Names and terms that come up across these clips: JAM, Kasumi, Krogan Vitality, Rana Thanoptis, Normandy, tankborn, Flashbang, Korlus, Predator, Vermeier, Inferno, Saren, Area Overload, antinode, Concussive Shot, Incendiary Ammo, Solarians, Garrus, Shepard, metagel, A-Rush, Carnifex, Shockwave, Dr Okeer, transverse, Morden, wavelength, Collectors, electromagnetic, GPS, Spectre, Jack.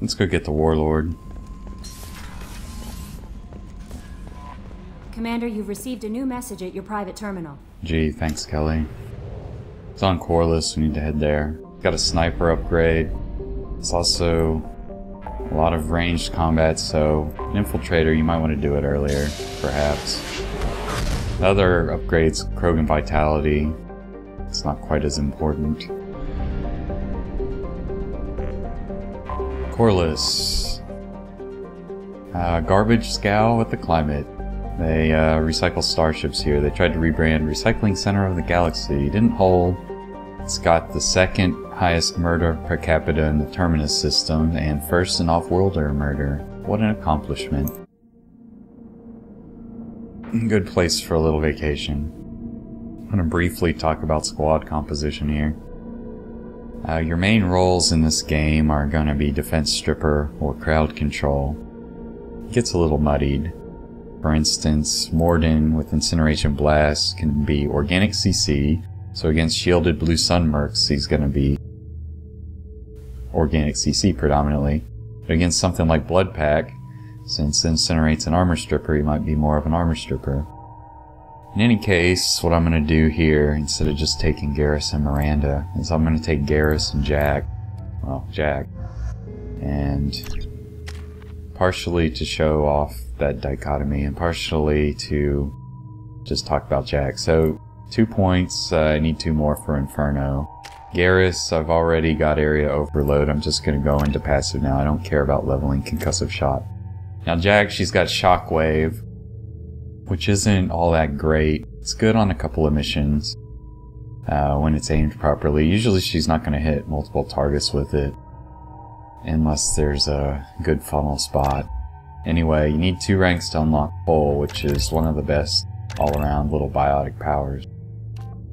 Let's go get the Warlord. Commander, you've received a new message at your private terminal. Gee, thanks, Kelly. It's on Korlus, we need to head there. Got a sniper upgrade. It's also a lot of ranged combat, so an infiltrator, you might want to do it earlier, perhaps. The other upgrade's Krogan Vitality. It's not quite as important. Korlus. Garbage scowl with the climate. They recycle starships here. They tried to rebrand Recycling Center of the Galaxy. Didn't hold. It's got the second highest murder per capita in the Terminus system and first in off-worlder murder. What an accomplishment. Good place for a little vacation. I'm going to briefly talk about squad composition here. Your main roles in this game are going to be defense stripper or crowd control. It gets a little muddied. For instance, Morden with Incineration Blast can be Organic CC, so against shielded Blue Sun Mercs he's going to be Organic CC predominantly. But against something like Blood Pack, since Incinerate's an armor stripper, he might be more of an armor stripper. In any case, what I'm going to do here, instead of just taking Garrus and Miranda, is I'm going to take Garrus and Jack. Well, Jack. And partially to show off that dichotomy, and partially to just talk about Jack. So, 2 points, I need 2 more for Inferno. Garrus, I've already got Area Overload. I'm just going to go into passive now. I don't care about leveling Concussive Shot. Now, Jack, she's got Shockwave, which isn't all that great. It's good on a couple of missions when it's aimed properly. Usually she's not going to hit multiple targets with it unless there's a good funnel spot. Anyway, you need 2 ranks to unlock Pole, which is one of the best all-around little biotic powers.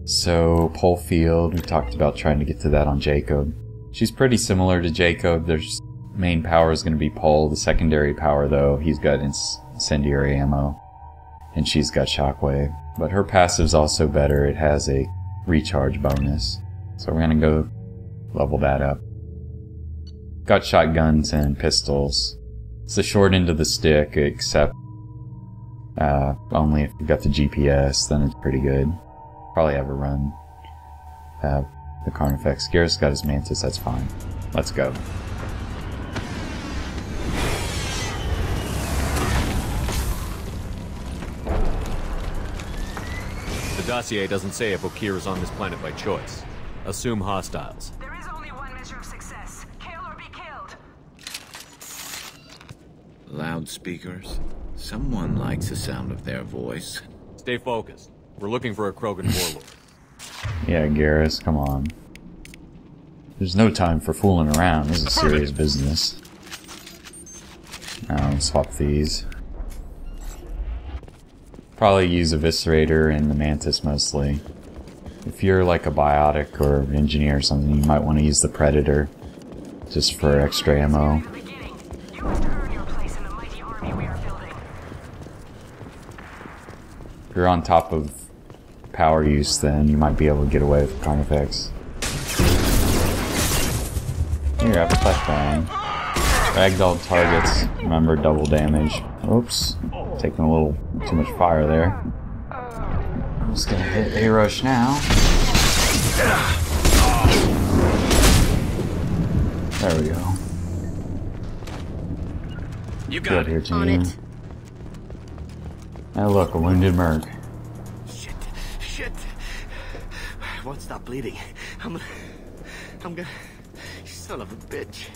So, Pole Field, we talked about trying to get to that on Jacob. She's pretty similar to Jacob. Their main power is going to be Pole. The secondary power, though, he's got Incendiary Ammo. And she's got Shockwave. But her passive's also better. It has a recharge bonus. So we're going to go level that up. Got shotguns and pistols. It's the short end of the stick, except only if you've got the GPS, then it's pretty good. Probably have a run. The Carnifex. Garrus got his Mantis, that's fine. Let's go. The dossier doesn't say if Okeer is on this planet by choice. Assume hostiles. There is only one measure of success. Kill or be killed. Loudspeakers. Someone likes the sound of their voice. Stay focused. We're looking for a Krogan warlord. Yeah, Garrus, come on. There's no time for fooling around. This is serious business. Now, swap these. Probably use Eviscerator and the Mantis mostly. If you're like a biotic or engineer or something, you might want to use the Predator just for extra ammo. If you're on top of power use, then you might be able to get away with Carnifex. Here, I have a Flashbang. Ragdoll targets, remember, double damage. Oops. Taking a little too much fire there. I'm just gonna hit A-Rush now. There we go. You got it. Here, team. Now look, a wounded merc. Shit, shit. I won't stop bleeding. I'm gonna. Son of a bitch.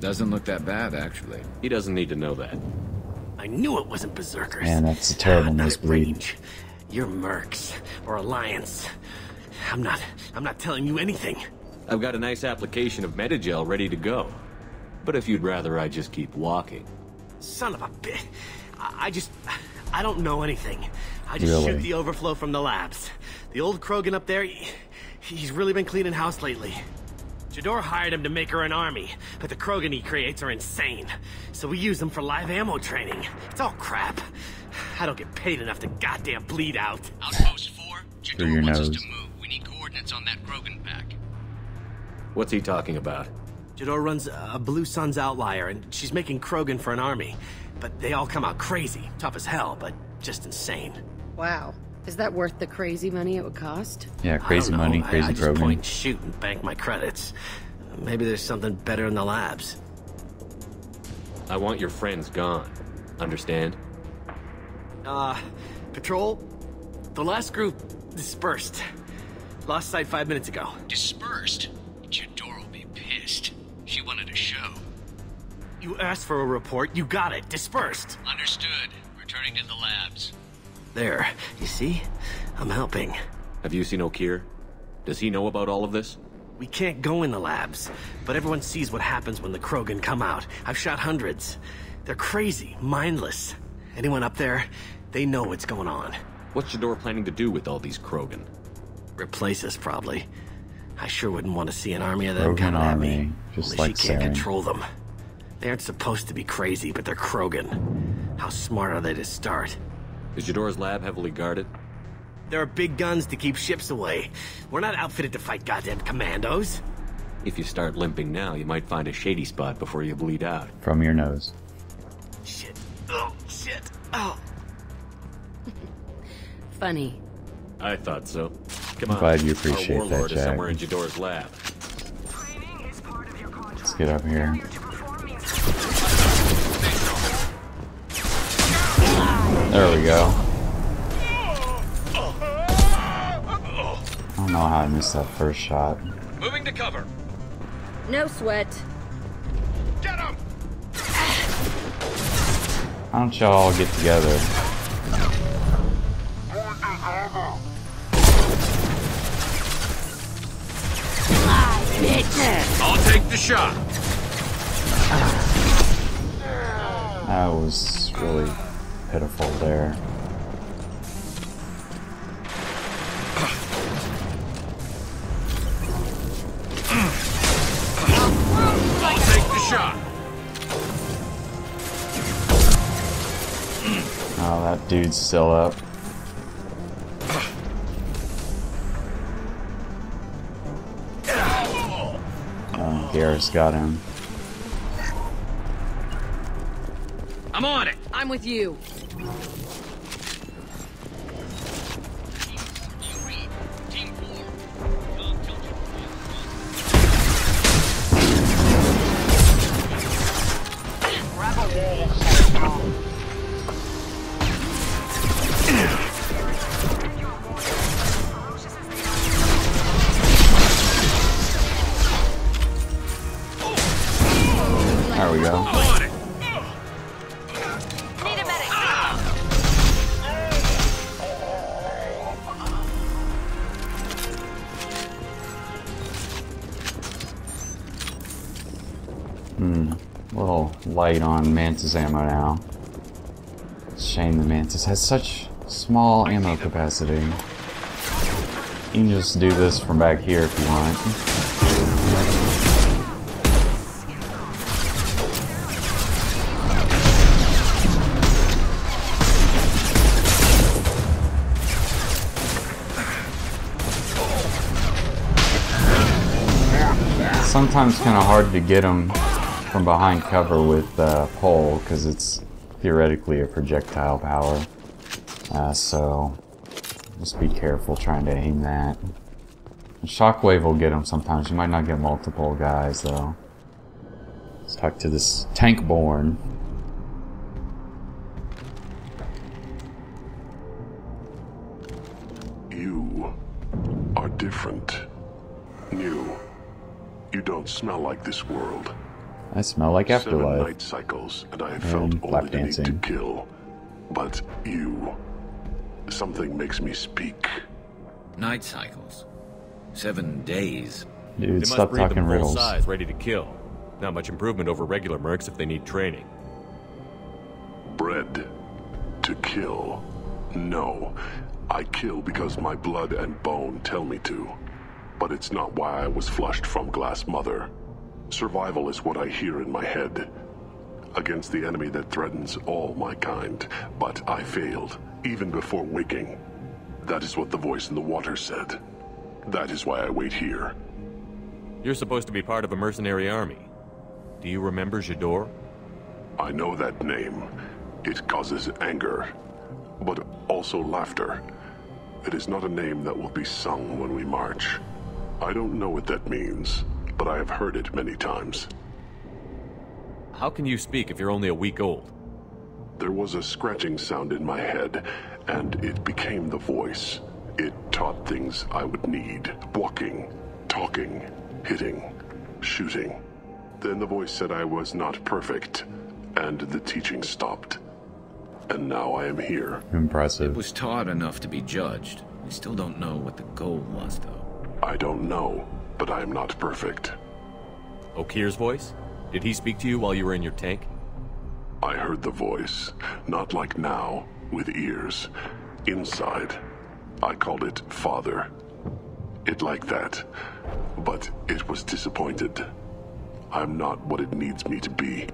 Doesn't look that bad, actually. He doesn't need to know that. I knew it wasn't berserkers. Man, that's a terrible misread. You're mercs or alliance. I'm not telling you anything. I've got a nice application of metagel ready to go. But if you'd rather I just keep walking. Son of a bitch. I don't know anything. I just really? Shoot the overflow from the labs. The old Krogan up there, he's really been cleaning house lately. Jedore hired him to make her an army, but the Krogan he creates are insane. So we use them for live ammo training. It's all crap. I don't get paid enough to goddamn bleed out. Outpost 4, Jedore wants us to move. We need coordinates on that Krogan pack. What's he talking about? Jedore runs a Blue Sun's outlier, and she's making Krogan for an army. But they all come out crazy, tough as hell, but just insane. Wow. Is that worth the crazy money it would cost? Yeah, crazy money, crazy Krogan. I just point, shoot, and bank my credits. Maybe there's something better in the labs. I want your friends gone. Understand? Patrol? The last group dispersed. Lost sight 5 minutes ago. Dispersed? Jedore will be pissed. She wanted a show. You asked for a report. You got it. Dispersed. Understood. Returning to the labs. There. You see? I'm helping. Have you seen Okeer? Does he know about all of this? We can't go in the labs, but everyone sees what happens when the Krogan come out. I've shot hundreds. They're crazy, mindless. Anyone up there, they know what's going on. What's Jedore planning to do with all these Krogan? Replace us, probably. I sure wouldn't want to see an army of them coming at me. Just like she can't control them. They aren't supposed to be crazy, but they're Krogan. How smart are they to start? Is Jedore's lab heavily guarded? There are big guns to keep ships away. We're not outfitted to fight goddamn commandos. If you start limping now, you might find a shady spot before you bleed out. From your nose. Shit. Oh, shit. Oh. Funny. I thought so. Come on. I'm glad you appreciate that, Jack. Our warlord is somewhere in Jedore's lab. Training is part of your contract. Let's get up here. There we go. I don't know how I missed that first shot. Moving to cover. No sweat. Get him! Why don't y'all all get together? I'll take the shot. That was really pitiful there. I'll take the shot. Oh, that dude's still up. Oh, Garrus got him. I'm on it. I'm with you. There we go. Light on Mantis ammo now. Shame the Mantis has such small ammo capacity. You can just do this from back here if you want. Sometimes kind of hard to get them from behind cover with pole, because it's theoretically a projectile power. So just be careful trying to aim that. Shockwave will get him sometimes. You might not get multiple guys though. Let's talk to this tankborn. You are different. New. You don't smell like this world. I smell like afterlife. 7 night cycles, and I have felt all the need to kill. But you, something makes me speak. Night cycles, 7 days. Dude, stop talking riddles. They must breed them full size, ready to kill. Not much improvement over regular mercs if they need training. Bred to kill? No, I kill because my blood and bone tell me to. But it's not why I was flushed from Glass Mother. Survival is what I hear in my head. Against the enemy that threatens all my kind, but I failed, even before waking. That is what the voice in the water said. That is why I wait here. You're supposed to be part of a mercenary army. Do you remember Jedore? I know that name. It causes anger, but also laughter. It is not a name that will be sung when we march. I don't know what that means, but I have heard it many times. How can you speak if you're only a week old? There was a scratching sound in my head, and it became the voice. It taught things I would need. Walking, talking, hitting, shooting. Then the voice said I was not perfect, and the teaching stopped. And now I am here. Impressive. It was taught enough to be judged. We still don't know what the goal was, though. I don't know, but I am not perfect. Okeer's voice? Did he speak to you while you were in your tank? I heard the voice. Not like now, with ears. Inside. I called it Father. It like that. But it was disappointed. I'm not what it needs me to be.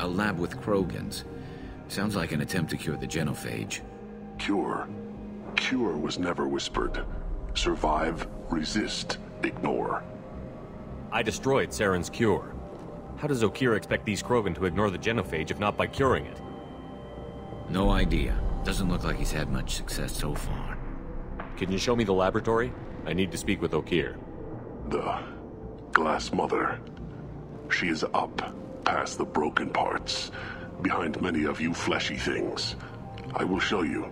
A lab with Krogans. Sounds like an attempt to cure the Genophage. Cure? Cure was never whispered. Survive, resist, ignore. I destroyed Saren's cure. How does Okeer expect these Krogan to ignore the Genophage if not by curing it? No idea. Doesn't look like he's had much success so far. Can you show me the laboratory? I need to speak with Okeer. The Glass Mother. She is up, past the broken parts. Behind many of you fleshy things. I will show you.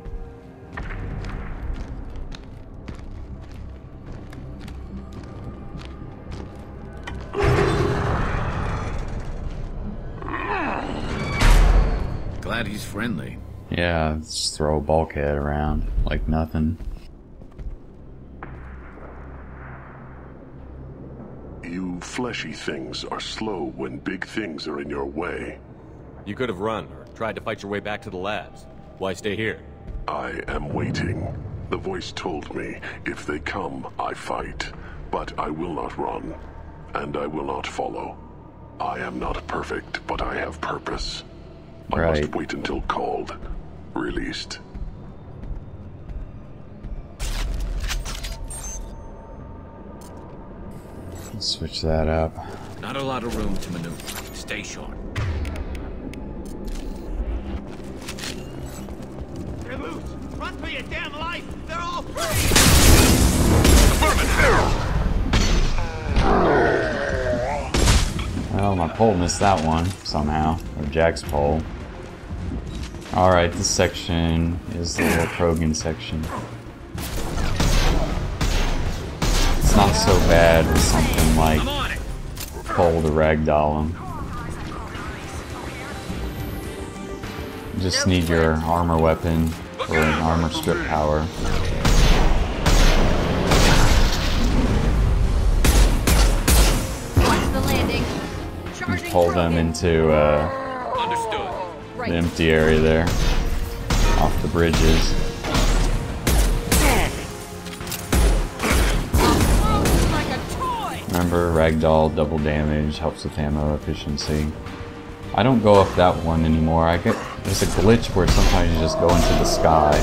Glad he's friendly. Yeah, just throw a bulkhead around like nothing. You fleshy things are slow when big things are in your way. You could have run, or tried to fight your way back to the labs. Why stay here? I am waiting. The voice told me, if they come, I fight. But I will not run, and I will not follow. I am not perfect, but I have purpose. Right. I must wait until called. Released. Let's switch that up. Not a lot of room to maneuver. Stay short. Run for your damn life! They're all free! Affirmative! Well, my pole missed that one, somehow. Or Jack's pole. Alright, this section is the little Krogan section. It's not so bad with something like pole to Ragdoll him. You just need your armor weapon or an armor strip power. And pull them into the empty area there, off the bridges. Remember, Ragdoll double damage helps with ammo efficiency. I don't go up that one anymore. I get there's a glitch where sometimes you just go into the sky.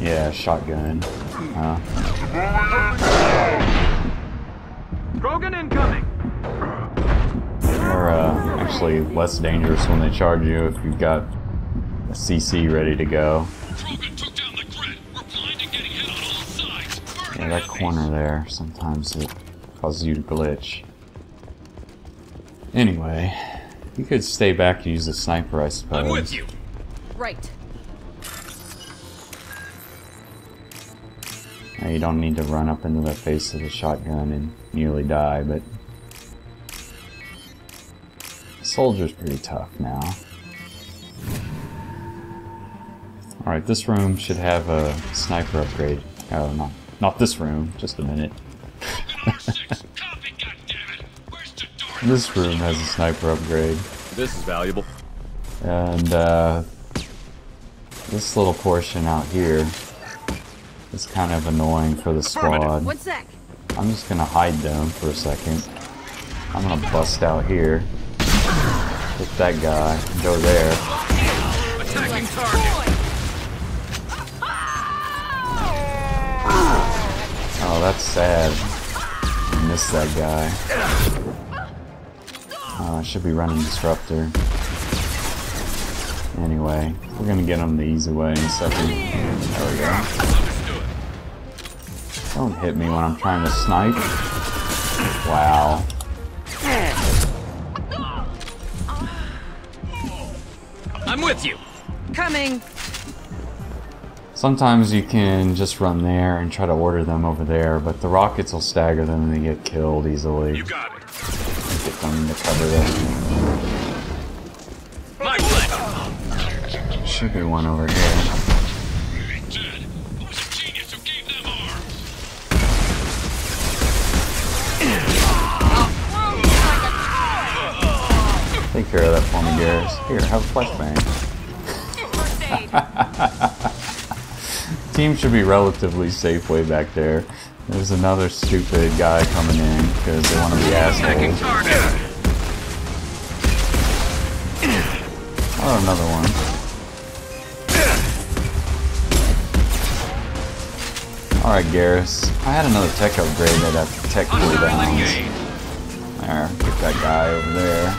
Yeah, shotgun. Huh? Krogan incoming. Or actually less dangerous when they charge you if you've got a CC ready to go. Yeah, that corner there, sometimes it causes you to glitch. Anyway, you could stay back and use the sniper, I suppose. I'm with you. Right. Now, you don't need to run up into the face of the shotgun and nearly die, but the soldier's pretty tough now. Alright, this room should have a sniper upgrade. Oh, not this room, just a minute. This room has a sniper upgrade. This is valuable. And, this little portion out here is kind of annoying for the squad. I'm just gonna hide them for a second. I'm gonna bust out here. Hit that guy and go there. Attacking target. Oh, that's sad. I missed that guy. Oh, I should be running Disruptor. Anyway, we're gonna get him the easy way in a second. There we go. Don't hit me when I'm trying to snipe. Wow. I'm with you. Coming. Sometimes you can just run there and try to order them over there, but the rockets will stagger them and they get killed easily. You got it. Get them to cover them. My way. Should be one over here. Who was a genius who gave them arms? Take care of that for me, Garrus. Here, have a flashbang. Team should be relatively safe way back there. There's another stupid guy coming in because they want to be assholes. Oh, another one. Alright, Garrus. I had another tech upgrade at tech cooldowns. There, get that guy over there.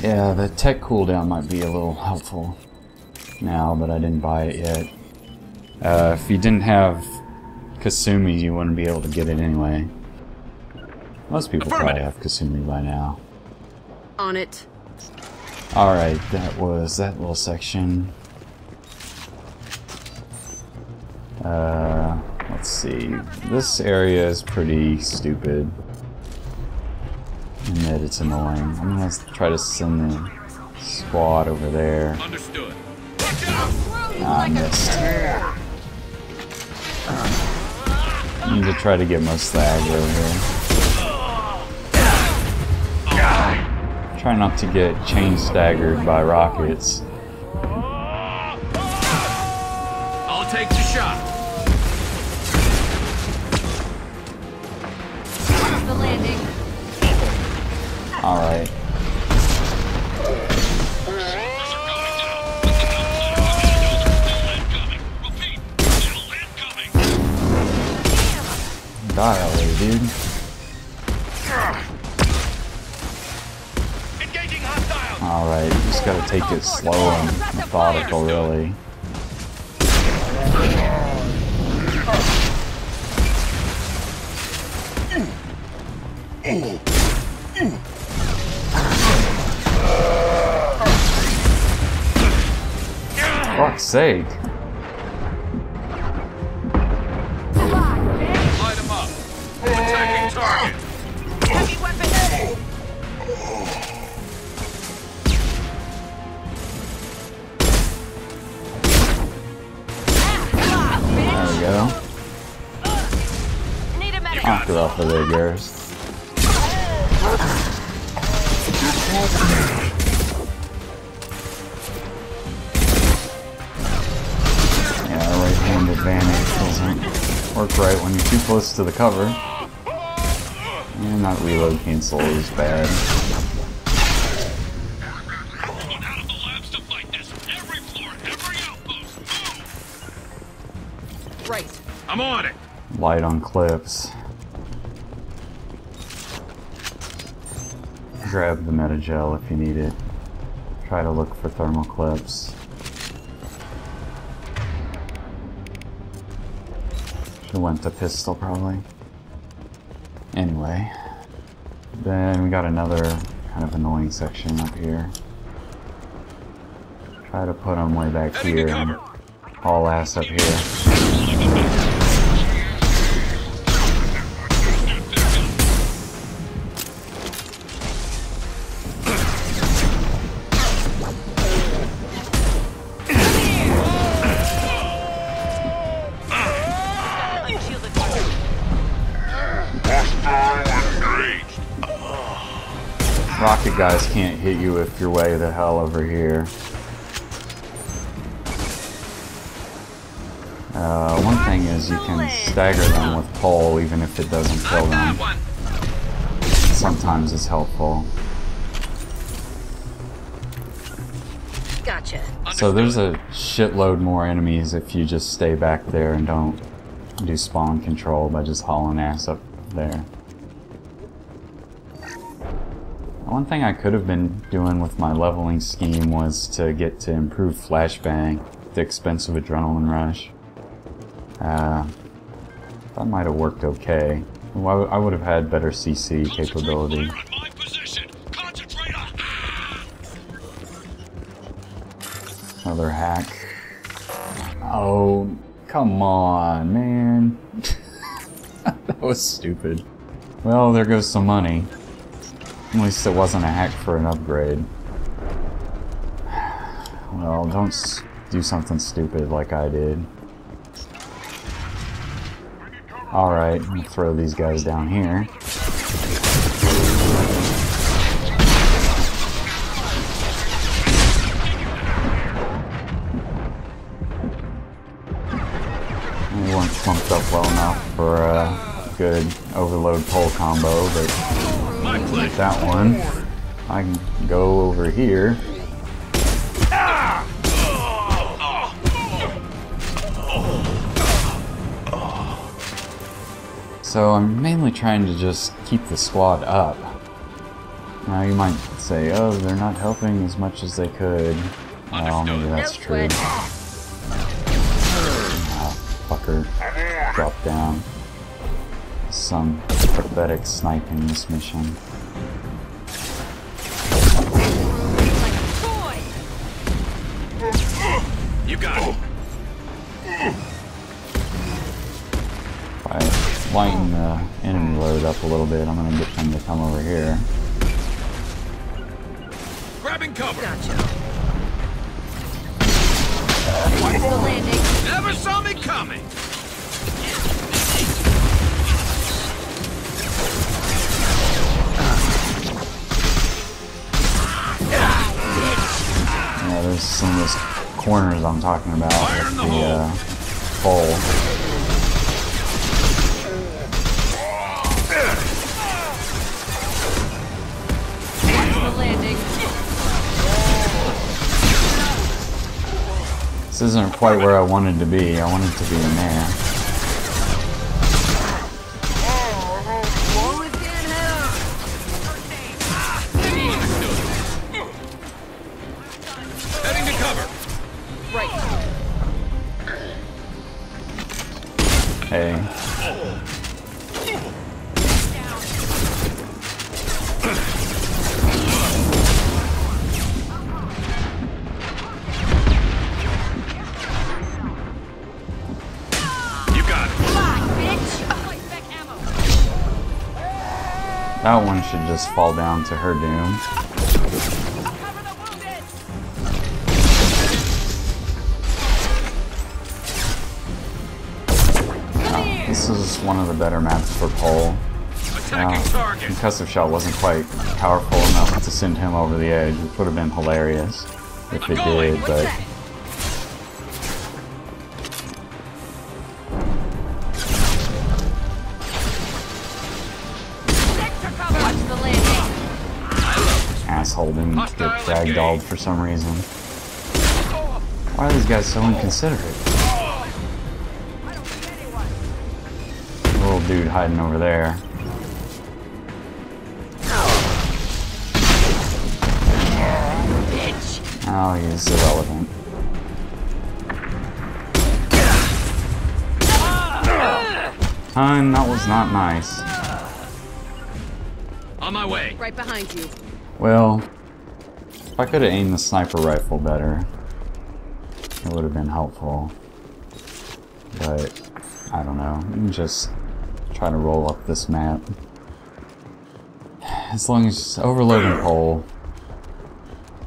Yeah, the tech cooldown might be a little helpful now, but I didn't buy it yet. If you didn't have Kasumi, you wouldn't be able to get it anyway. Most people probably have Kasumi by now. On it. Alright, that was that little section. Let's see. This area is pretty stupid. Admit it's annoying. I'm gonna try to send the squad over there. Understood. I missed. Need to try to get most of the aggro here. Try not to get chain staggered by rockets. I'll take the shot. The landing. Alright. Die already, dude. Alright, just gotta take it slow and methodical, really. Fuck's sake. Light him up. Attacking target. Heavy weapon A. There we go. Knock it off of there, Garrus. Right when you're too close to the cover. And that reload cancel is bad. Right. I'm on it. Light on clips. Grab the metagel if you need it. Try to look for thermal clips. It went to pistol, probably. Anyway. Then we got another kind of annoying section up here. Try to put them way back here and haul ass up here. Rocket guys can't hit you if you're way the hell over here. One thing is you can stagger them with pole even if it doesn't kill them. Sometimes it's helpful. Gotcha. So there's a shitload more enemies if you just stay back there and don't do spawn control by just hauling ass up there. One thing I could have been doing with my leveling scheme was to get to improve Flashbang at the expense of Adrenaline Rush. That might have worked okay. I would have had better CC capability. Another hack. Oh, come on, man. That was stupid. Well, there goes some money. At least it wasn't a hack for an upgrade. Well, don't do something stupid like I did. Alright, I'm gonna throw these guys down here. They weren't clumped up well enough for a good overload pole combo, but with that one, I can go over here. So I'm mainly trying to just keep the squad up. Now you might say, oh, they're not helping as much as they could. Well, maybe that's true. Ah, fucker. Drop down. Some pathetic sniping this mission. You got it. Lighten the enemy load up a little bit. I'm gonna get them to come over here. Grabbing cover. Gotcha. Never saw me coming. Yeah, there's some of those corners I'm talking about with the hole. This isn't quite where I wanted to be. I wanted to be in there. Heading to cover. Right. Hey. That one should just fall down to her doom. Oh, this is one of the better maps for Pole. Concussive Shot wasn't quite powerful enough to send him over the edge, which would have been hilarious if it did, but... Holding to get ragdolled for some reason. Why are these guys so inconsiderate? Little dude hiding over there. Oh, he's irrelevant. Hun, that was not nice. On my way. Right behind you. Well, if I could have aimed the sniper rifle better, it would have been helpful. But, I don't know, let me just try to roll up this map. As long as it's overloading pole,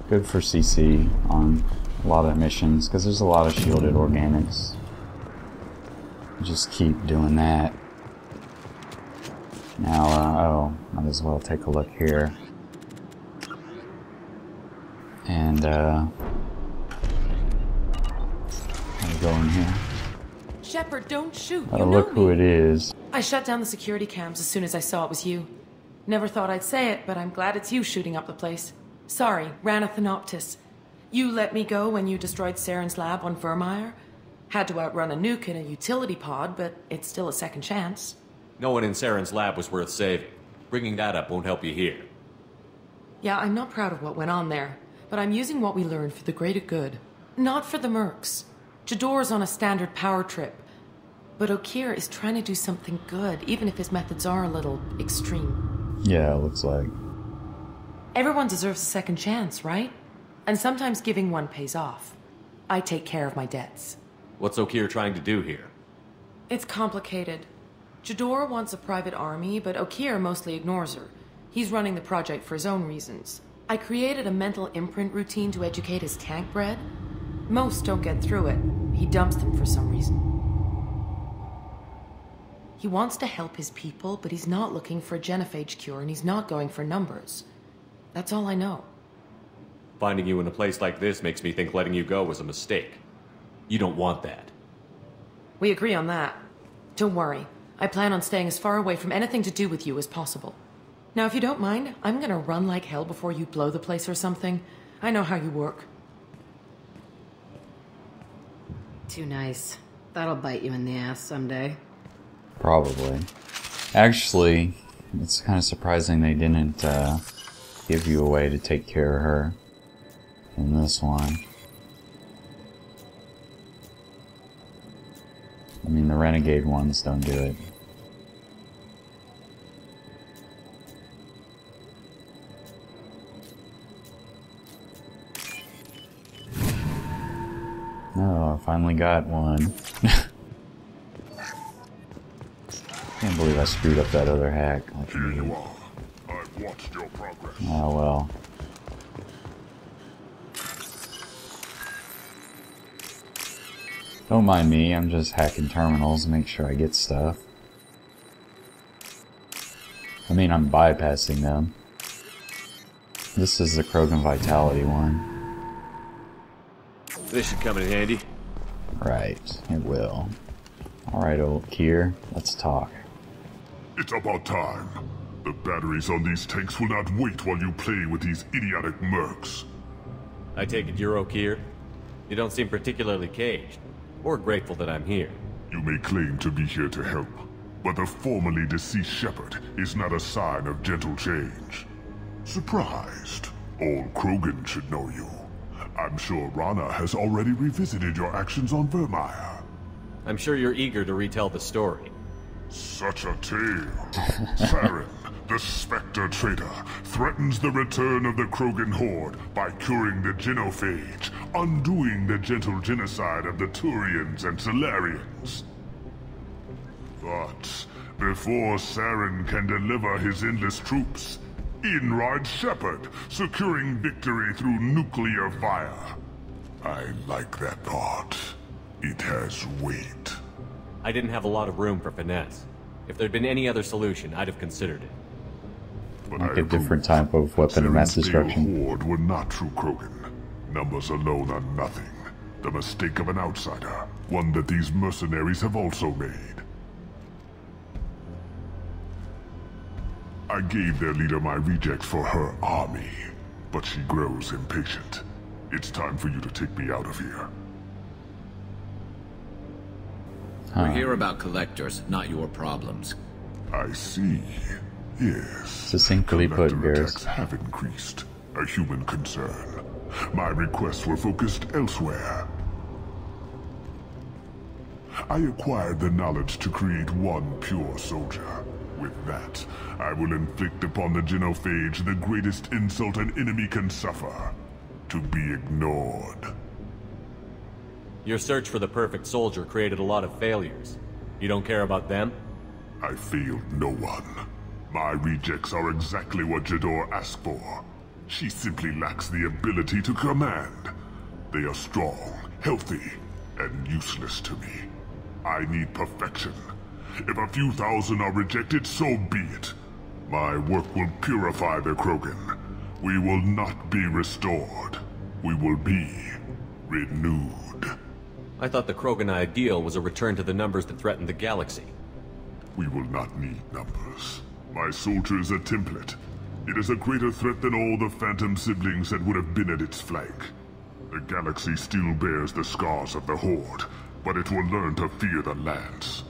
good for CC on a lot of missions, because there's a lot of shielded organics. Just keep doing that. Now, oh, might as well take a look here. And, how do you go in here? Shepard, don't shoot. You know me. Look who it is. I shut down the security cams as soon as I saw it was you. Never thought I'd say it, but I'm glad it's you shooting up the place. Sorry, Ranathanoptis. You let me go when you destroyed Saren's lab on Vermeier. Had to outrun a nuke in a utility pod, but it's still a second chance. No one in Saren's lab was worth saving. Bringing that up won't help you here. Yeah, I'm not proud of what went on there, but I'm using what we learned for the greater good. Not for the mercs. Jedore's on a standard power trip. But Okeer is trying to do something good, even if his methods are a little extreme. Yeah, it looks like. Everyone deserves a second chance, right? And sometimes giving one pays off. I take care of my debts. What's Okeer trying to do here? It's complicated. Jedore wants a private army, but Okeer mostly ignores her. He's running the project for his own reasons. I created a mental imprint routine to educate his tank bred. Most don't get through it. He dumps them for some reason. He wants to help his people, but he's not looking for a genophage cure, and he's not going for numbers. That's all I know. Finding you in a place like this makes me think letting you go was a mistake. You don't want that. We agree on that. Don't worry. I plan on staying as far away from anything to do with you as possible. Now, if you don't mind, I'm gonna run like hell before you blow the place or something. I know how you work. Too nice. That'll bite you in the ass someday. Probably. Actually, it's kind of surprising they didn't give you a way to take care of her in this one. I mean, the renegade ones don't do it. Oh, I finally got one. Can't believe I screwed up that other hack. Here you are. I've watched your progress. Oh well. Don't mind me, I'm just hacking terminals to make sure I get stuff. I mean, I'm bypassing them. This is the Krogan Vitality one. This should come in handy. Right, it will. Alright, Okeer, let's talk. It's about time. The batteries on these tanks will not wait while you play with these idiotic mercs. I take it you're Okeer? You don't seem particularly caged, or grateful that I'm here. You may claim to be here to help, but the formerly deceased Shepard is not a sign of gentle change. Surprised? All Krogan should know you. I'm sure Rana has already revisited your actions on Vermeier. I'm sure you're eager to retell the story. Such a tale. Saren, the Spectre traitor, threatens the return of the Krogan Horde by curing the Genophage, undoing the gentle genocide of the Turians and Solarians. But before Saren can deliver his endless troops, in rides Shepard, securing victory through nuclear fire. I like that part. It has weight. I didn't have a lot of room for finesse. If there'd been any other solution, I'd have considered it. But like a different type of weapon of mass destruction. The Horde were not true Krogan. Numbers alone are nothing. The mistake of an outsider, one that these mercenaries have also made. I gave their leader my rejects for her army, but she grows impatient. It's time for you to take me out of here. We're here about collectors, not your problems. I see. Yes. Succinctly put, Garrus. Have increased, a human concern. My requests were focused elsewhere. I acquired the knowledge to create one pure soldier. With that, I will inflict upon the Genophage the greatest insult an enemy can suffer. To be ignored. Your search for the perfect soldier created a lot of failures. You don't care about them? I failed no one. My rejects are exactly what Jedore asked for. She simply lacks the ability to command. They are strong, healthy, and useless to me. I need perfection. If a few thousand are rejected, so be it. My work will purify the Krogan. We will not be restored. We will be renewed. I thought the Krogan ideal was a return to the numbers that threatened the galaxy. We will not need numbers. My soldier is a template. It is a greater threat than all the Phantom siblings that would have been at its flank. The galaxy still bears the scars of the Horde, but it will learn to fear the Lance.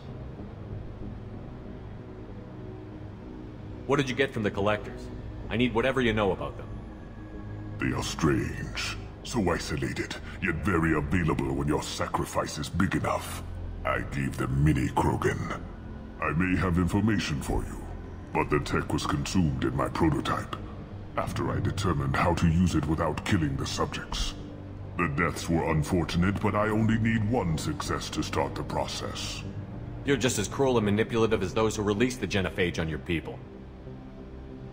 What did you get from the Collectors? I need whatever you know about them. They are strange. So isolated, yet very available when your sacrifice is big enough. I gave them many Krogan. I may have information for you, but the tech was consumed in my prototype, after I determined how to use it without killing the subjects. The deaths were unfortunate, but I only need one success to start the process. You're just as cruel and manipulative as those who released the Genophage on your people.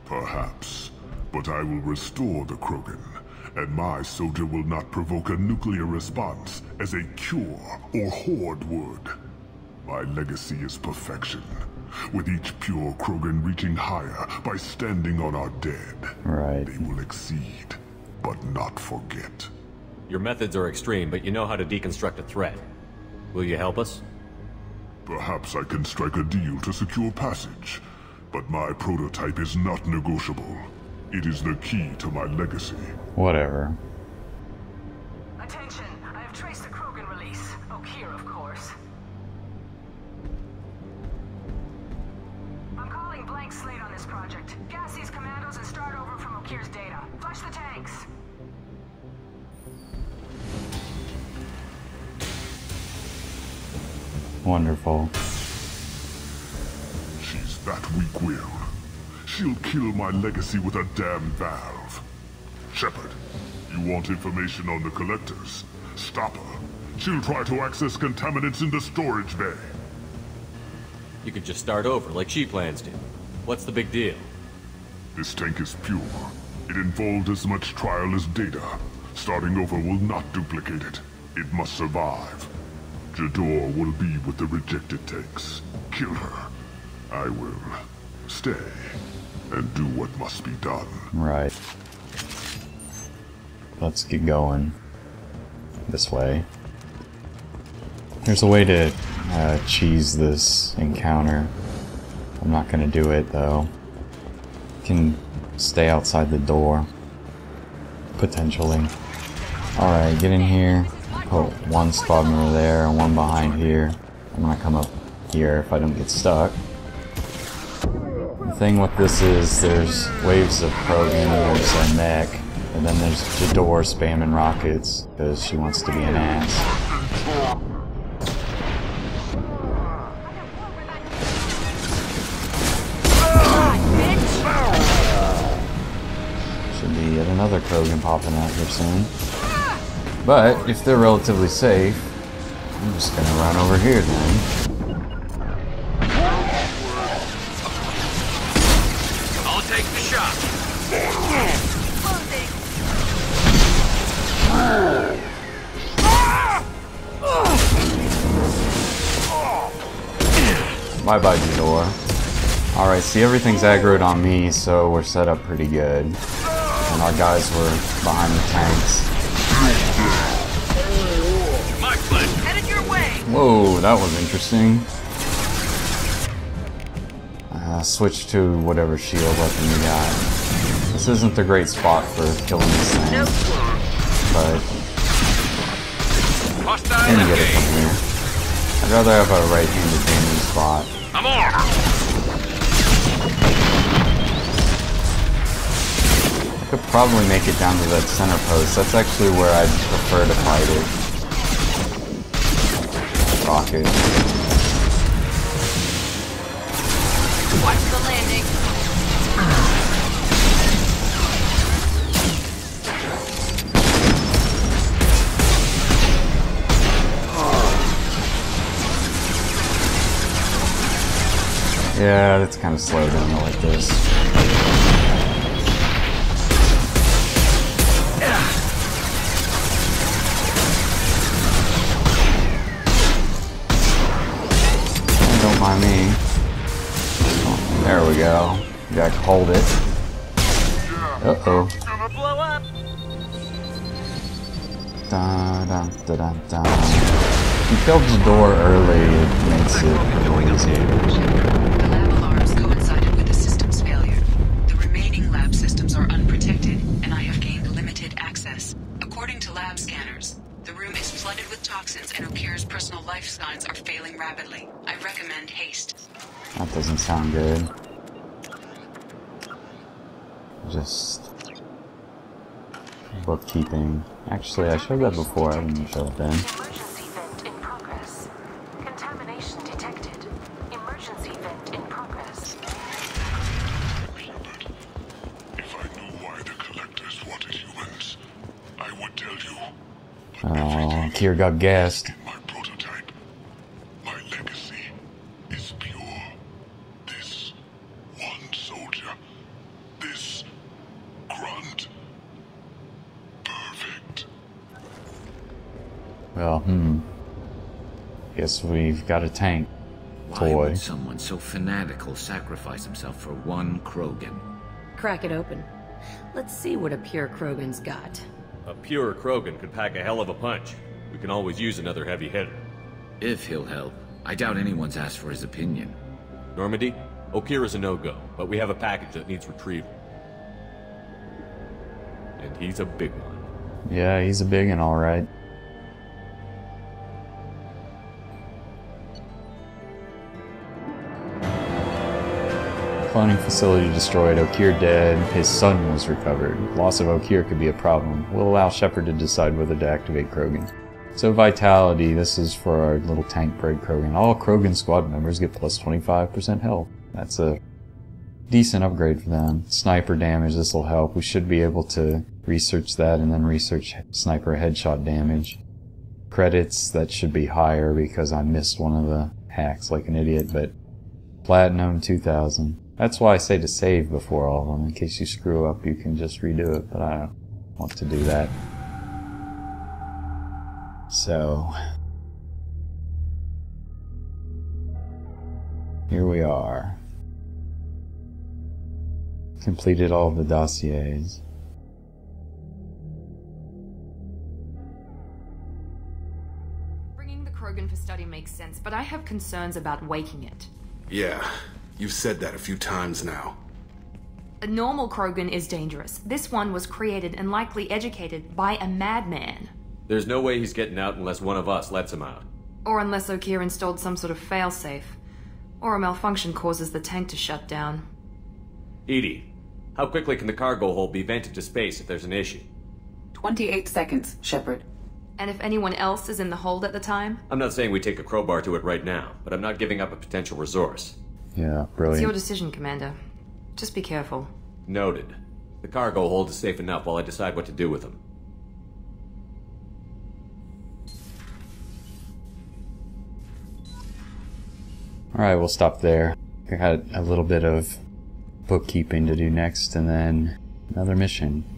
Perhaps, but I will restore the Krogan, and my soldier will not provoke a nuclear response as a cure or Horde would. My legacy is perfection, with each pure Krogan reaching higher by standing on our dead. Right. They will exceed, but not forget. Your methods are extreme, but you know how to deconstruct a threat. Will you help us? Perhaps I can strike a deal to secure passage, but my prototype is not negotiable. It is the key to my legacy. Whatever. Attention, I have traced the Krogan release. Okeer, of course. I'm calling blank slate on this project. Gas these commandos and start over from Okeer's data. Flush the tanks. Wonderful. She's that weak will. She'll kill my legacy with a damn valve. Shepard, you want information on the Collectors? Stop her. She'll try to access contaminants in the storage bay. You could just start over like she plans to. What's the big deal? This tank is pure. It involved as much trial as data. Starting over will not duplicate it. It must survive. Jedore will be with the rejected tanks. Kill her. I will. Stay. And do what must be done. Right. Let's get going. This way. There's a way to cheese this encounter. I'm not gonna do it though. Can stay outside the door. Potentially. Alright, get in here. Put one spot over there and one behind here. I'm gonna come up here if I don't get stuck. The thing with this is there's waves of Krogan, there's a mech, and then there's Jedore spamming rockets because she wants to be an ass. Should be yet another Krogan popping out here soon. But if they're relatively safe, I'm just gonna run over here then. Bye bye, Jedore. Alright, see, everything's aggroed on me, so we're set up pretty good. And our guys were behind the tanks. Whoa, that was interesting. Switch to whatever shield weapon you got. This isn't the great spot for killing this thing. But you can get it from here. I'd rather have a right-handed damage spot. I'm on. I could probably make it down to that center post. That's actually where I'd prefer to fight it. Rocket. Watch the landing. Yeah, that's kind of slow down like this. Oh, don't mind me. Oh, there we go. Jack, hold it. Uh-oh. Gonna blow up. Dun dun dun dun. If you killed the door early, it makes it a little easier. That doesn't sound good. Just bookkeeping. Actually, I showed that before. I didn't show it then. Emergency vent in progress. Contamination detected. Emergency vent in progress. If I knew why the collectors wanted humans, I would tell you. Oh, Kier got gassed. Guess we've got a tank toy. Why would someone so fanatical sacrifice himself for one Krogan? Crack it open. Let's see what a pure Krogan's got. A pure Krogan could pack a hell of a punch. We can always use another heavy hitter. If he'll help. I doubt anyone's asked for his opinion. Normandy, Okeer is a no-go, but we have a package that needs retrieval. And he's a big one. Yeah, he's a big one, all right. Cloning facility destroyed, Okeer dead, his son was recovered. Loss of Okeer could be a problem. We'll allow Shepard to decide whether to activate Krogan. So Vitality, this is for our little tank bred Krogan. All Krogan squad members get plus 25% health. That's a decent upgrade for them. Sniper damage, this will help. We should be able to research that and then research sniper headshot damage. Credits, that should be higher because I missed one of the hacks like an idiot, but Platinum 2000. That's why I say to save before all of them. In case you screw up, you can just redo it, but I don't want to do that. So here we are. Completed all the dossiers. Bringing the Krogan for study makes sense, but I have concerns about waking it. Yeah. You've said that a few times now. A normal Krogan is dangerous. This one was created and likely educated by a madman. There's no way he's getting out unless one of us lets him out. Or unless Okeer installed some sort of failsafe. Or a malfunction causes the tank to shut down. Edie, how quickly can the cargo hold be vented to space if there's an issue? 28 seconds, Shepard. And if anyone else is in the hold at the time? I'm not saying we take a crowbar to it right now, but I'm not giving up a potential resource. Yeah, brilliant. It's your decision, Commander. Just be careful. Noted. The cargo hold is safe enough while I decide what to do with them. Alright, we'll stop there. I got a little bit of bookkeeping to do next, and then another mission.